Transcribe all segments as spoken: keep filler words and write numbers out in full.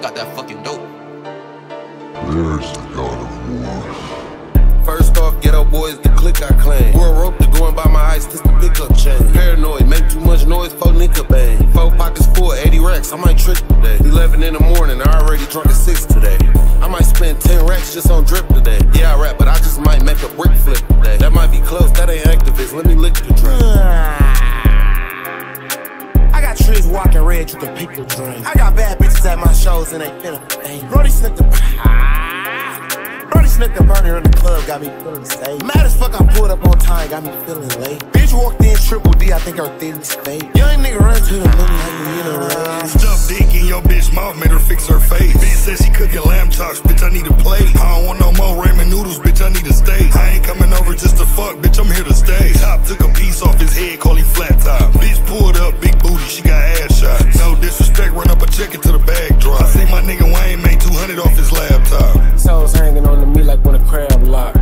I got that fucking dope. There's the god of war. First off, get up boys, the click I claim. We're rope to going by my ice, this the pickup chain. Paranoid, make too much noise, four nickel bang. Four pockets full, eighty racks, I might trick today. eleven in the morning, I already drunk at six today. I might spend ten racks just on drip today. Yeah, I rap, but I just might make a brick flip today. That might be close, that ain't activist, let me lick the drink. Trees walking red, you can pick your dream. I got bad bitches at my shows and they finna bang. Brody snicked the Brody snicked the burner in the club, got me feeling safe. Mad as fuck, I pulled up on time, got me feeling late. Bitch walked in triple D, I think her thin fake. Young nigga run to the money like you know that. Stuff dick in your bitch mouth, made her fix her face. Bitch says she cooking lamb chops, bitch I need a plate. I don't want no more ramen noodles, bitch I need a steak. I ain't coming over just to fuck, bitch I'm here to stay. Top took a piece off his head, call him flat top. Bitch pulled up, big booty, she got ass shot. No disrespect, run up a check into the bag drop. I see my nigga Wayne made two hundred off his laptop. Souls hanging on to me like when a crab lock.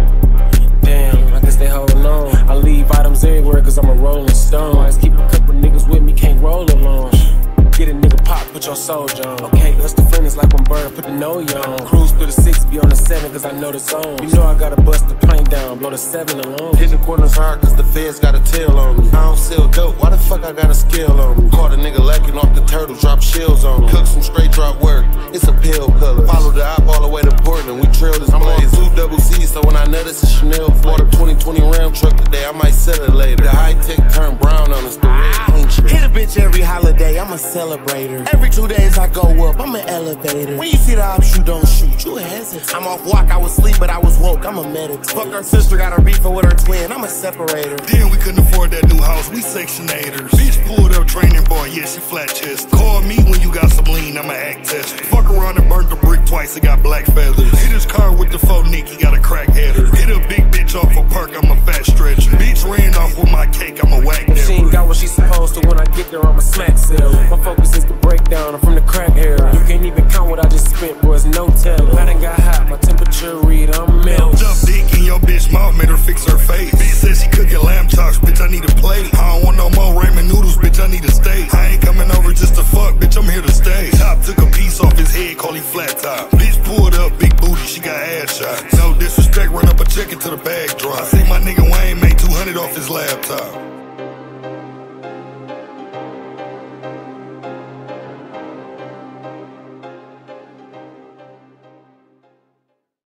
Damn, I guess they holding on. I leave items everywhere cause I'm a rolling stone. I just keep a couple niggas with me, can't roll alone. Get a nigga pop, put your soldier on. Okay, us the friend is like when Bird put the noya on. Cruise through the six, be on the seven cause I know the song. You know I gotta bust the plane down, blow the seven alone. Hit the corners hard cause the feds got a tail on me. I don't sell dope, why the fuck I got a skill on me? Caught a nigga lacking off the turtle, drop shells on him. Cook some straight drop work, it's a pale color. Follow the op all the way to Portland, we trail this. I'm on two double C, so when I know this is Chanel Florida twenty twenty round truck today, I might sell it later. The high tech turned brown on us, the red ancient. Hit a bitch every holiday, I'm a seller. Every two days I go up, I'm an elevator. When you see the ops, you don't shoot, you hesitate. I'm off walk, I was asleep, but I was woke, I'm a medic. Fuck her sister, got her beefing with her twin, I'm a separator. Then we couldn't afford that new house, we sectionators. Bitch pulled up training bar, yeah, she flat chest. Call me when you got some lean, I'm an act test. Fuck around and burnt the brick twice, I got black feathers. Hit his car with the faux nick, he got a crack header. Hit a big bitch off a perk, I'm a fat stretcher. Bitch ran off with my cake, I'm a whack never. She ain't got what she's supposed to, when I get there, I'm a smack seller. My focus is the breakdown, I'm from the crack era. You can't even count what I just spent, boys, no telling. I done got hot, my temperature read, I'm melting. Dump dick in your bitch mouth, made her fix her face. Bitch says she cooking lamb chops, bitch, I need a plate. I don't want no more ramen noodles, bitch, I need a steak. I ain't coming over just to fuck, bitch, I'm here to stay. Top took a piece off his head, call him flat top. Bitch pulled up, big booty, she got ass shot. No disrespect, run up a check into the bag drop.